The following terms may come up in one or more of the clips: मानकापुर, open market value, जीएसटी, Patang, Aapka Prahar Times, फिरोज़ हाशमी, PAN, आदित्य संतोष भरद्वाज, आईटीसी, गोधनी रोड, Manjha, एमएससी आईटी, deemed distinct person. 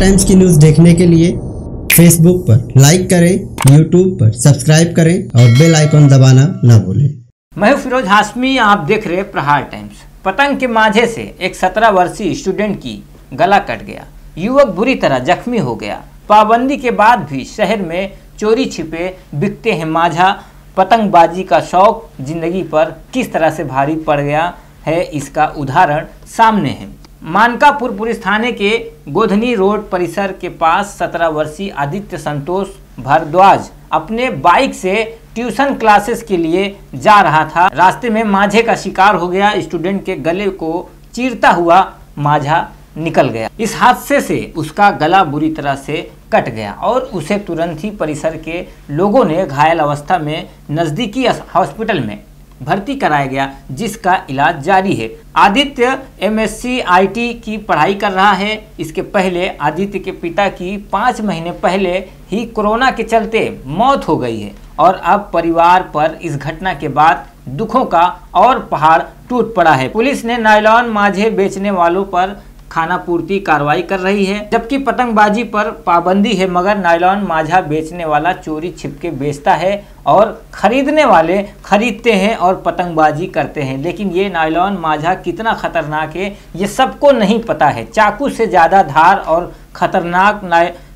Times की news देखने के लिए फेसबुक पर लाइक करें, यूट्यूब पर सब्सक्राइब करें और बेल आइकॉन दबाना ना भूलें। मैं हूं फिरोज़ हाशमी, आप देख रहे हैं प्रहार टाइम्स। पतंग के मांझे से एक 17 वर्षीय स्टूडेंट की गला कट गया। युवक बुरी तरह जख्मी हो गया। पाबंदी के बाद भी शहर में चोरी छिपे बिकते हैं मांझा। पतंगबाजी का शौक जिंदगी पर किस तरह से भारी पड़ गया है, इसका उदाहरण सामने है। मानकापुर पुलिस थाने के गोधनी रोड परिसर के पास 17 वर्षीय आदित्य संतोष भरद्वाज अपने बाइक से ट्यूशन क्लासेस के लिए जा रहा था। रास्ते में मांझे का शिकार हो गया। स्टूडेंट के गले को चीरता हुआ मांझा निकल गया। इस हादसे से उसका गला बुरी तरह से कट गया और उसे तुरंत ही परिसर के लोगों ने घायल अवस्था में नजदीकी हॉस्पिटल में भर्ती कराया गया, जिसका इलाज जारी है। आदित्य एमएससी आईटी की पढ़ाई कर रहा है। इसके पहले आदित्य के पिता की 5 महीने पहले ही कोरोना के चलते मौत हो गई है और अब परिवार पर इस घटना के बाद दुखों का और पहाड़ टूट पड़ा है। पुलिस ने नायलॉन मांझे बेचने वालों पर खाना पूर्ति कार्रवाई कर रही है। जबकि पतंगबाजी पर पाबंदी है, मगर नायलॉन मांझा बेचने वाला चोरी छिपके बेचता है और खरीदने वाले खरीदते हैं और पतंगबाजी करते हैं। लेकिन ये नायलॉन मांझा कितना खतरनाक है, ये सबको नहीं पता है। चाकू से ज़्यादा धार और खतरनाक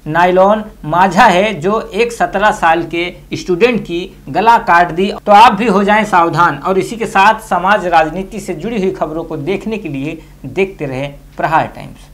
नायलॉन मांझा है, जो एक 17 साल के स्टूडेंट की गला काट दी। तो आप भी हो जाएं सावधान और इसी के साथ समाज राजनीति से जुड़ी हुई खबरों को देखने के लिए देखते रहें प्रहार टाइम्स।